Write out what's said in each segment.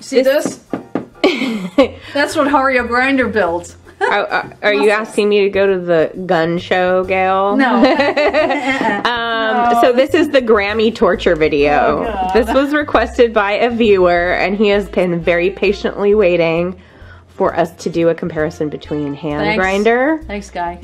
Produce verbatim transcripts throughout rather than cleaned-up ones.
See this? this? That's what Hario Grinder builds. Are, are you asking me to go to the gun show, Gail? No. um, no. So this is the Grammy torture video. Oh, this was requested by a viewer, and he has been very patiently waiting for us to do a comparison between hand Thanks. grinder. Thanks, guy.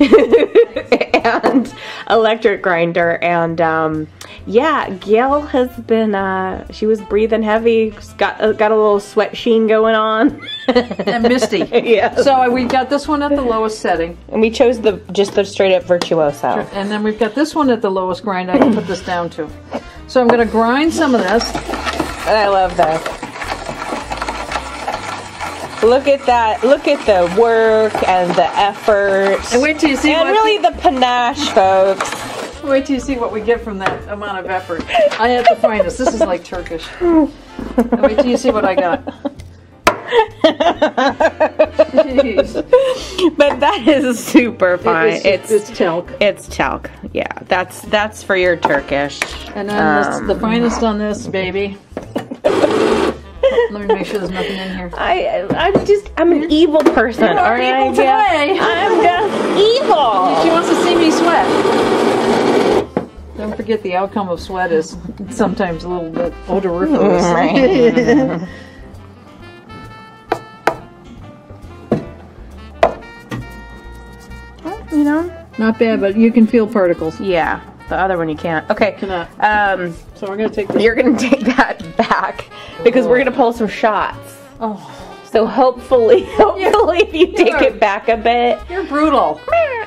And electric grinder. And um, yeah, Gail has been, uh, she was breathing heavy, got, uh, got a little sweat sheen going on. And misty. Yeah. So we got this one at the lowest setting. And we chose the just the straight up Virtuoso. And then we've got this one at the lowest grind I can put this down to. So I'm going to grind some of this. And I love this. Look at that. Look at the work and the effort. And wait till you see. And really the panache, folks. Wait till you see what we get from that amount of effort. I had to find this. This is like Turkish. And wait till you see what I got. Jeez. But that is super fun. It it's, it's talc. It's talc. Yeah, that's that's for your Turkish. And then um, this, the finest on this, baby. Let me make sure there's nothing in here. I, I'm just, I'm an evil person. You're not evil today. I'm just evil. She wants to see me sweat. Don't forget the outcome of sweat is sometimes a little bit odoriferous. Right. Well, you know. Not bad, but you can feel particles. Yeah. The other one you can't. Okay. Cannot. Um, so we're going to take this. You're going to take that back because oh. we're going to pull some shots. Oh. So hopefully, hopefully if you take it back a bit. You're brutal.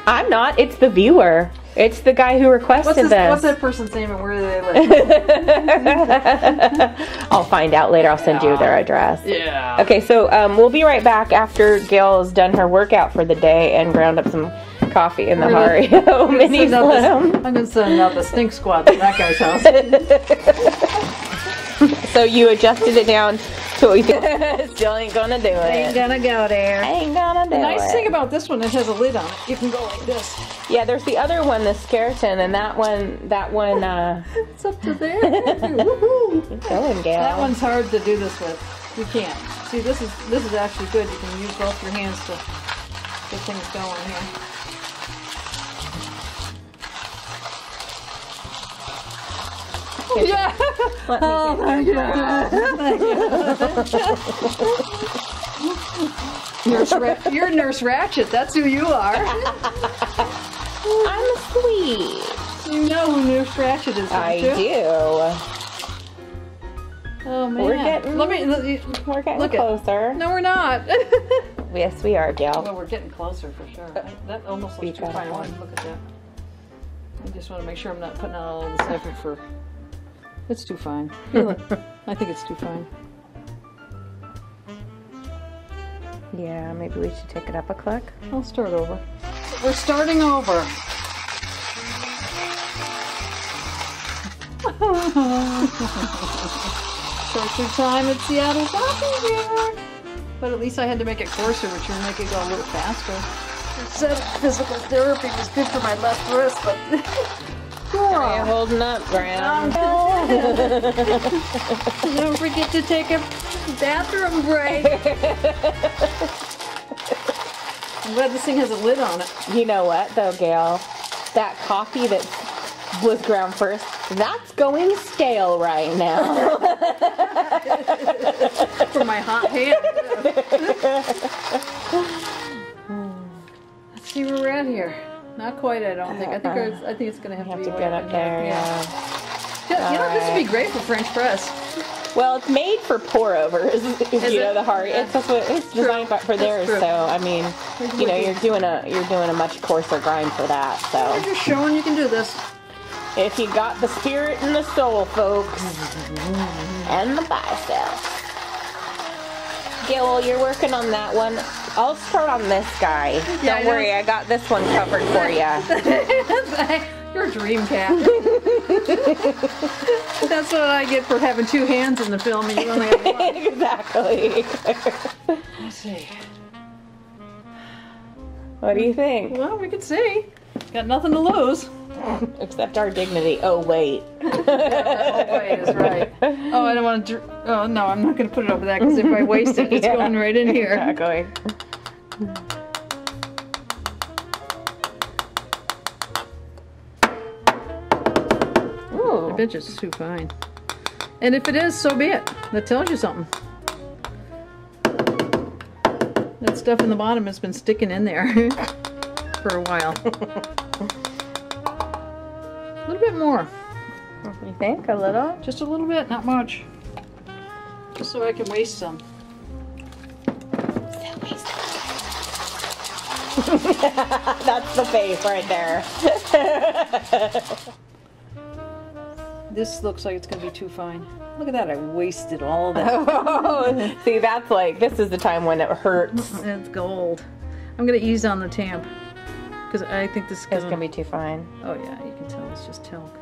I'm not. It's the viewer. It's the guy who requested what's this, this. What's that person's name and where do they live? I'll find out later. I'll send yeah. you their address. Yeah. Okay. So um, we'll be right back after Gail has done her workout for the day and ground up some coffee in the Hario mini slim. I'm gonna send out the stink squad to that guy's house. So you adjusted it down to what you think. Still ain't gonna do it. Ain't gonna go there. Ain't gonna do it. The nice thing about this one, it has a lid on it. You can go like this. Yeah, there's the other one, the Skerton, and that one, that one. Uh... It's up to there. Woohoo! Going, Gail. That one's hard to do this with. You can't. See, this is this is actually good. You can use both your hands to get things going here. Yeah. Let me oh my God. Nurse You're Nurse Ratchet. That's who you are. I'm sweet. You know who Nurse Ratchet is, don't I you? do. Oh man. We're getting. Let me. Let me we're getting look closer. It. No, we're not. Yes, we are, Gail. Well, we're getting closer for sure. That, that almost looks too fine. Look at that. I just want to make sure I'm not putting out all this effort for. It's too fine. I think it's too fine. Yeah, maybe we should take it up a click. I'll start over. We're starting over. Torture time at Seattle Coffee Gear. But at least I had to make it coarser, which will make it go a little faster. It said physical therapy was good for my left wrist, but... Are you holding up, Graham? Don't forget to take a bathroom break. I'm glad this thing has a lid on it. You know what, though, Gail? That coffee that was ground first, that's going stale right now. For my hot hand. Let's see where we're at here. Not quite, I don't think. I think it's, I think it's going to have to be. Have to get up there, yeah. yeah. You know, this would be great for French press. Well, it's made for pour-overs, you know, the Hario. It's that's what it's designed for theirs. So, I mean, you know, you're doing a you're doing a much coarser grind for that. So I'm just showing you can do this. If you got the spirit and the soul, folks, and the biceps. Gail, you're working on that one. I'll start on this guy. Yeah, Don't I worry, I got this one covered for you. You're a dream cat. That's what I get for having two hands in the film and you only have one. Exactly. Let's see. What do you think? Well, we could see. Got nothing to lose. Except our dignity. Oh wait. Yeah, oh wait is right. Oh, I don't want to. Oh no, I'm not going to put it over that because if I waste it, it's yeah, going right in here. Exactly. Ooh. I bet it's too fine. And if it is, so be it. That tells you something. That stuff in the bottom has been sticking in there for a while. A little bit more. You think? A little? Just a little bit, not much. Just so I can waste some. That's the face right there. This looks like it's going to be too fine. Look at that, I wasted all that. Oh, see, that's like, this is the time when it hurts. It's gold. I'm going to ease on the tamp because I think this is going to be too fine. Oh yeah, you can tell it's just talc.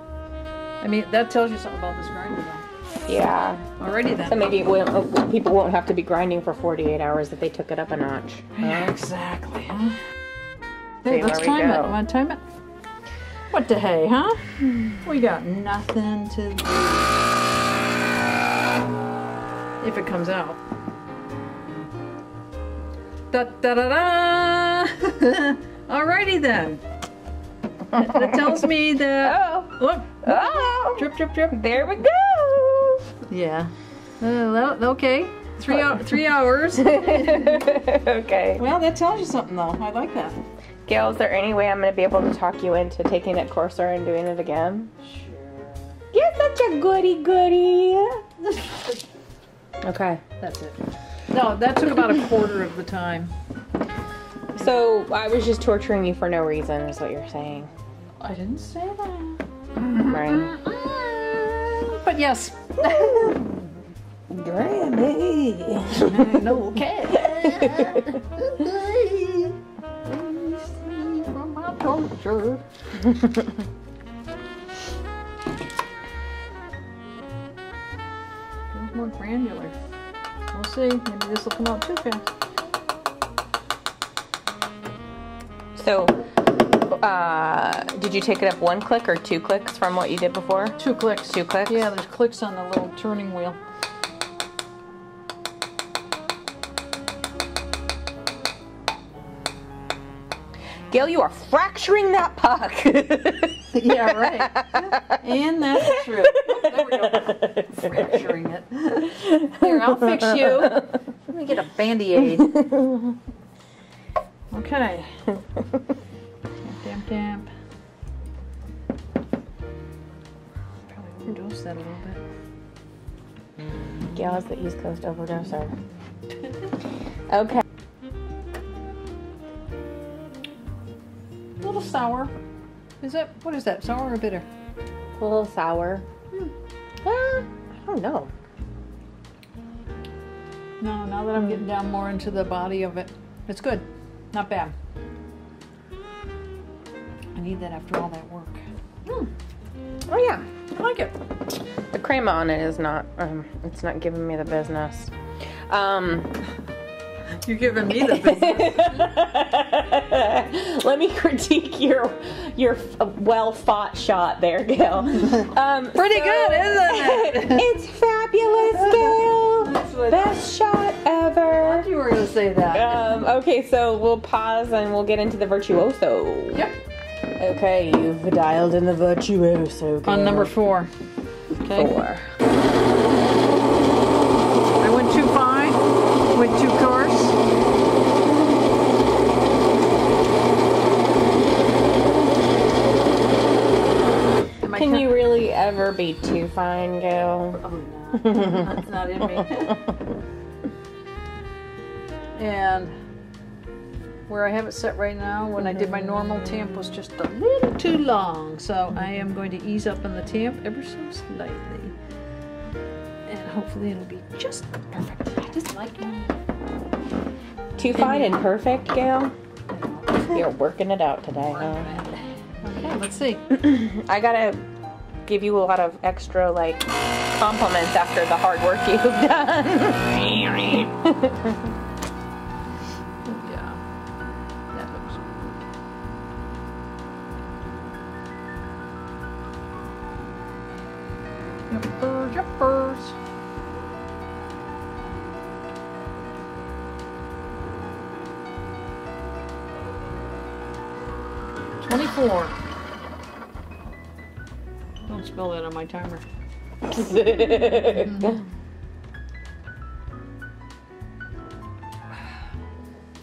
I mean, that tells you something about this grinder though. Yeah. Alrighty then. So maybe won't, oh, people won't have to be grinding for forty-eight hours if they took it up a notch. Huh? Yeah, exactly. Huh? Hey, see, let's time go. it. Want to time it? What the hey, huh? We got nothing to lose. If it comes out. Da da da da! Alrighty then. That, that tells me that. Oh! Whoop, whoop, oh! Drip, drip, drip. There we go! Yeah. Uh, okay. Three, oh. three hours. Okay. Well, that tells you something though. I like that. Gail, is there any way I'm going to be able to talk you into taking it coarser and doing it again? Sure. You're such a goody goody. Okay, that's it. No, that took about a quarter of the time. So I was just torturing you for no reason, is what you're saying. I didn't say that. Right. But yes. Grammy. No cat. Sure. More granular. We'll see. Maybe this will come out too fast. So, uh, did you take it up one click or two clicks from what you did before? Two clicks. Two clicks? Yeah, there's clicks on the little turning wheel. Gail, you are fracturing that puck. Yeah, right. And that's true. Oh, there we go. Fracturing it. Here, I'll fix you. Let me get a band-aid. Okay. Damp, damp, damp. Probably overdose that a little bit. Gail is the East Coast overdoser. Okay. Sour. Is that, what is that, sour or bitter? A little sour. Hmm. Uh, I don't know. No, now that I'm getting down more into the body of it, it's good. Not bad. I need that after all that work. Hmm. Oh yeah, I like it. The crema on it is not, um, it's not giving me the business. Um... You're giving me the business. Let me critique your your well fought shot there, Gail. Um, Pretty so, good, isn't it? It's fabulous, Gail. Best shot ever. I thought you were going to say that. Um, okay, so we'll pause and we'll get into the virtuoso. Yep. Okay, you've dialed in the virtuoso. Gail. On number four. Okay. Four. I went too fine. Went too coarse. Can you really ever be too fine, Gail? Oh no, that's not in me. And where I have it set right now, when I did my normal tamp was just a little too long. So I am going to ease up on the tamp ever so slightly. And hopefully it'll be just perfect. I just like it. Too fine and perfect, Gail? You're working it out today, huh? Okay, let's see. I gotta give you a lot of extra, like, compliments after the hard work you've done. Yeah, that looks good. Jumpers, jumpers. twenty-four. Don't spell that on my timer.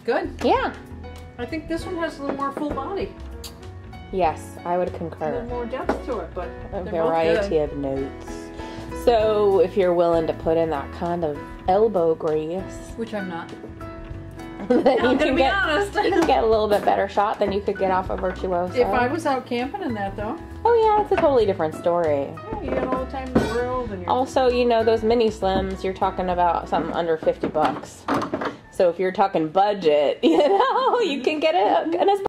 Good. Yeah. I think this one has a little more full body. Yes, I would concur. A little more depth to it, but a variety of notes. So, if you're willing to put in that kind of elbow grease, which I'm not, then I'm you can be get honest. You can get a little bit better shot than you could get off a Virtuoso. If I was out camping in that, though. Oh yeah, it's a totally different story. Yeah, you got all the time in the world. And you're also, you know, those mini slims. You're talking about something under fifty bucks. So if you're talking budget, you know, you can get a, an